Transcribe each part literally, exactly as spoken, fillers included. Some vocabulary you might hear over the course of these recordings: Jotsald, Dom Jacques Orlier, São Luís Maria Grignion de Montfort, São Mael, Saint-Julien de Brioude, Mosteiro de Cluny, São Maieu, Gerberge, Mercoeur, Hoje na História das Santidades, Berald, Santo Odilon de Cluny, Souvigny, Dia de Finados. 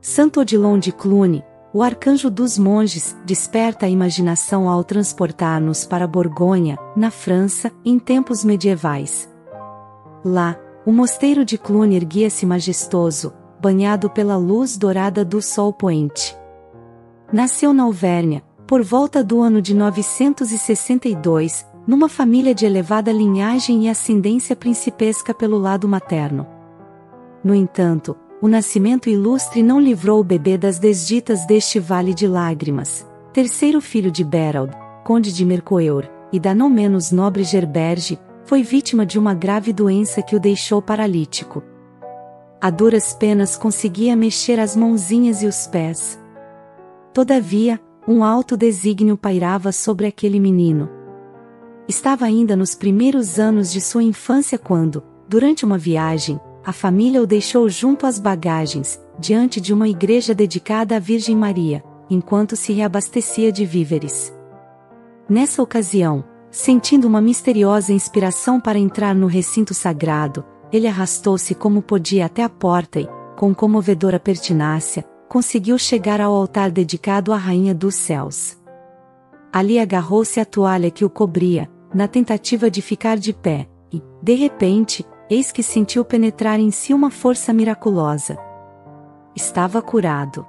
Santo Odilon de Cluny, o arcanjo dos monges, desperta a imaginação ao transportar-nos para Borgonha, na França, em tempos medievais. Lá, o mosteiro de Cluny erguia-se majestoso, banhado pela luz dourada do sol poente. Nasceu na Alvérnia, por volta do ano de novecentos e sessenta e dois, numa família de elevada linhagem e ascendência principesca pelo lado materno. No entanto, o nascimento ilustre não livrou o bebê das desditas deste vale de lágrimas. Terceiro filho de Berald, conde de Mercoeur, e da não menos nobre Gerberge, foi vítima de uma grave doença que o deixou paralítico. A duras penas conseguia mexer as mãozinhas e os pés. Todavia, um alto desígnio pairava sobre aquele menino. Estava ainda nos primeiros anos de sua infância quando, durante uma viagem, a família o deixou junto às bagagens, diante de uma igreja dedicada à Virgem Maria, enquanto se reabastecia de víveres. Nessa ocasião, sentindo uma misteriosa inspiração para entrar no recinto sagrado, ele arrastou-se como podia até a porta e, com comovedora pertinácia, conseguiu chegar ao altar dedicado à Rainha dos Céus. Ali agarrou-se à toalha que o cobria, na tentativa de ficar de pé, e, de repente, eis que sentiu penetrar em si uma força miraculosa. Estava curado.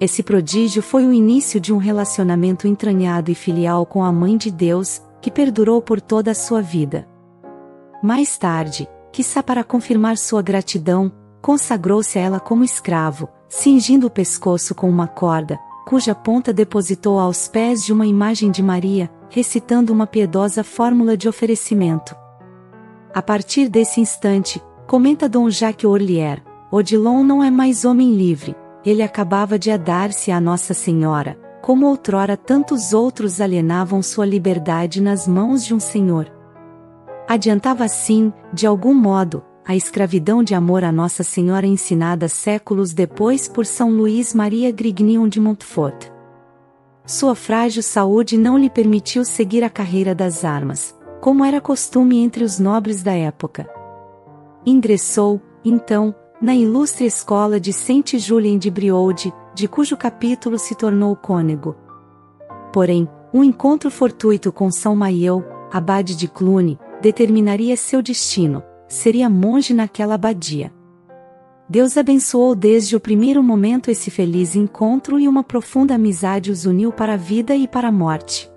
Esse prodígio foi o início de um relacionamento entranhado e filial com a Mãe de Deus, que perdurou por toda a sua vida. Mais tarde, quiçá para confirmar sua gratidão, consagrou-se a ela como escravo, cingindo o pescoço com uma corda, cuja ponta depositou aos pés de uma imagem de Maria, recitando uma piedosa fórmula de oferecimento. A partir desse instante, comenta Dom Jacques Orlier, Odilon não é mais homem livre, ele acabava de adar-se à Nossa Senhora, como outrora tantos outros alienavam sua liberdade nas mãos de um senhor. Adiantava assim, de algum modo, a escravidão de amor à Nossa Senhora ensinada séculos depois por São Luís Maria Grignion de Montfort. Sua frágil saúde não lhe permitiu seguir a carreira das armas, como era costume entre os nobres da época. Ingressou, então, na ilustre escola de Saint-Julien de Brioude, de cujo capítulo se tornou cônego. Porém, um encontro fortuito com São Mael, abade de Cluny, determinaria seu destino, seria monge naquela abadia. Deus abençoou desde o primeiro momento esse feliz encontro e uma profunda amizade os uniu para a vida e para a morte.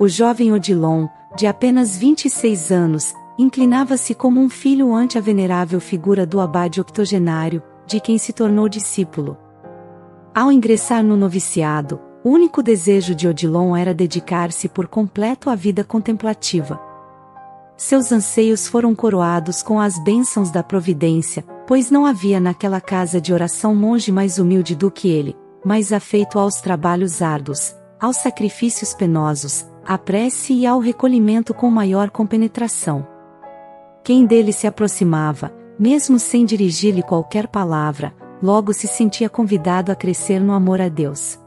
O jovem Odilon, de apenas vinte e seis anos, inclinava-se como um filho ante a venerável figura do abade octogenário, de quem se tornou discípulo. Ao ingressar no noviciado, o único desejo de Odilon era dedicar-se por completo à vida contemplativa. Seus anseios foram coroados com as bênçãos da providência, pois não havia naquela casa de oração monge mais humilde do que ele, mais afeito aos trabalhos árduos, aos sacrifícios penosos, à prece e ao recolhimento com maior compenetração. Quem dele se aproximava, mesmo sem dirigir-lhe qualquer palavra, logo se sentia convidado a crescer no amor a Deus.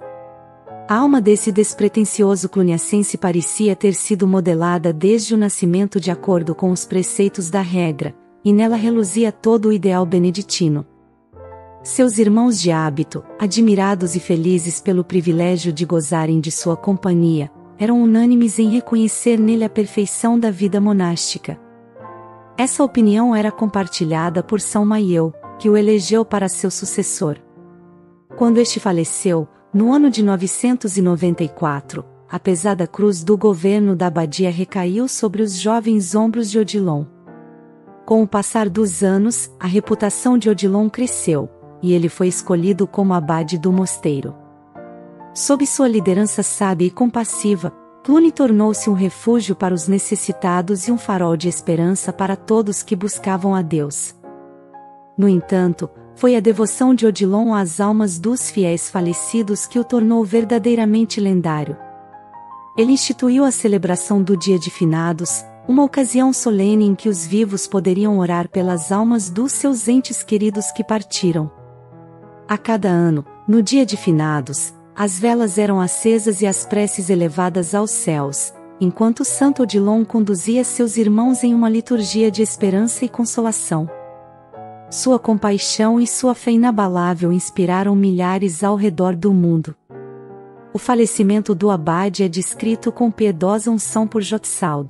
A alma desse despretensioso cluniacense parecia ter sido modelada desde o nascimento de acordo com os preceitos da regra, e nela reluzia todo o ideal beneditino. Seus irmãos de hábito, admirados e felizes pelo privilégio de gozarem de sua companhia, eram unânimes em reconhecer nele a perfeição da vida monástica. Essa opinião era compartilhada por São Maieu, que o elegeu para seu sucessor. Quando este faleceu, no ano de novecentos e noventa e quatro, a pesada cruz do governo da abadia recaiu sobre os jovens ombros de Odilon. Com o passar dos anos, a reputação de Odilon cresceu, e ele foi escolhido como abade do mosteiro. Sob sua liderança sábia e compassiva, Cluny tornou-se um refúgio para os necessitados e um farol de esperança para todos que buscavam a Deus. No entanto, foi a devoção de Odilon às almas dos fiéis falecidos que o tornou verdadeiramente lendário. Ele instituiu a celebração do Dia de Finados, uma ocasião solene em que os vivos poderiam orar pelas almas dos seus entes queridos que partiram. A cada ano, no Dia de Finados, as velas eram acesas e as preces elevadas aos céus, enquanto Santo Odilon conduzia seus irmãos em uma liturgia de esperança e consolação. Sua compaixão e sua fé inabalável inspiraram milhares ao redor do mundo. O falecimento do abade é descrito com piedosa unção por Jotsald.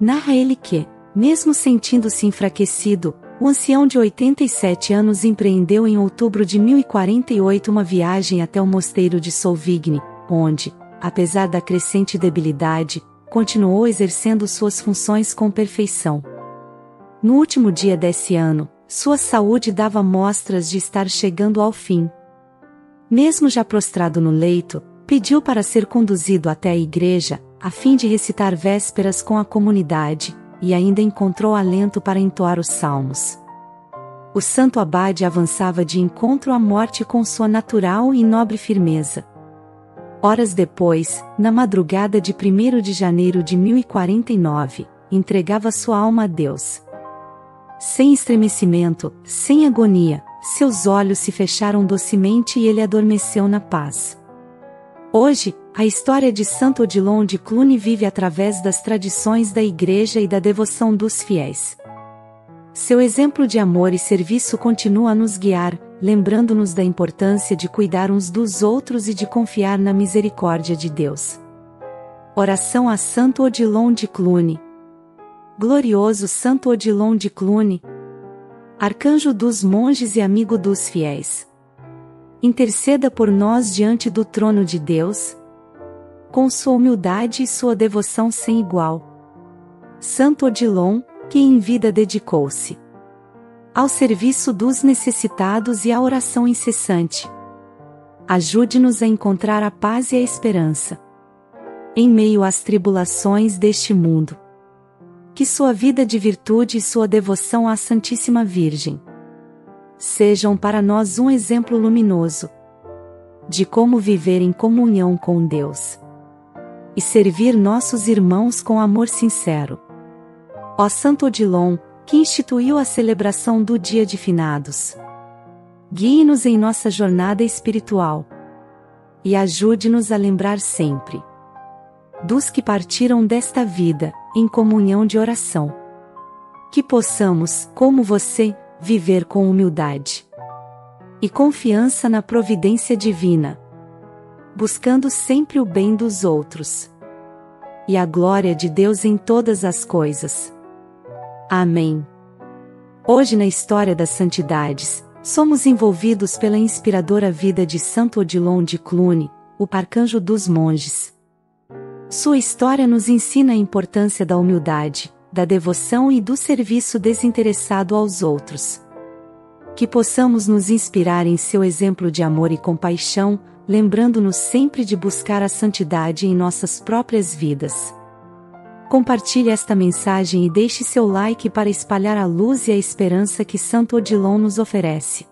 Narra ele que, mesmo sentindo-se enfraquecido, o ancião de oitenta e sete anos empreendeu em outubro de mil e quarenta e oito uma viagem até o mosteiro de Souvigny, onde, apesar da crescente debilidade, continuou exercendo suas funções com perfeição. No último dia desse ano, sua saúde dava mostras de estar chegando ao fim. Mesmo já prostrado no leito, pediu para ser conduzido até a igreja, a fim de recitar vésperas com a comunidade, e ainda encontrou alento para entoar os salmos. O santo abade avançava de encontro à morte com sua natural e nobre firmeza. Horas depois, na madrugada de primeiro de janeiro de mil e quarenta e nove, entregava sua alma a Deus. Sem estremecimento, sem agonia, seus olhos se fecharam docemente e ele adormeceu na paz. Hoje, a história de Santo Odilon de Cluny vive através das tradições da Igreja e da devoção dos fiéis. Seu exemplo de amor e serviço continua a nos guiar, lembrando-nos da importância de cuidar uns dos outros e de confiar na misericórdia de Deus. Oração a Santo Odilon de Cluny. Glorioso Santo Odilon de Cluny, arcanjo dos monges e amigo dos fiéis, interceda por nós diante do trono de Deus, com sua humildade e sua devoção sem igual. Santo Odilon, que em vida dedicou-se ao serviço dos necessitados e à oração incessante, ajude-nos a encontrar a paz e a esperança em meio às tribulações deste mundo. Que sua vida de virtude e sua devoção à Santíssima Virgem sejam para nós um exemplo luminoso de como viver em comunhão com Deus e servir nossos irmãos com amor sincero. Ó Santo Odilon, que instituiu a celebração do Dia de Finados, guie-nos em nossa jornada espiritual e ajude-nos a lembrar sempre dos que partiram desta vida, em comunhão de oração. Que possamos, como você, viver com humildade e confiança na providência divina, buscando sempre o bem dos outros e a glória de Deus em todas as coisas. Amém. Hoje na História das Santidades, somos envolvidos pela inspiradora vida de Santo Odilon de Cluny, o arcanjo dos monges. Sua história nos ensina a importância da humildade, da devoção e do serviço desinteressado aos outros. Que possamos nos inspirar em seu exemplo de amor e compaixão, lembrando-nos sempre de buscar a santidade em nossas próprias vidas. Compartilhe esta mensagem e deixe seu like para espalhar a luz e a esperança que Santo Odilon nos oferece.